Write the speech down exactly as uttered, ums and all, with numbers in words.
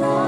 love.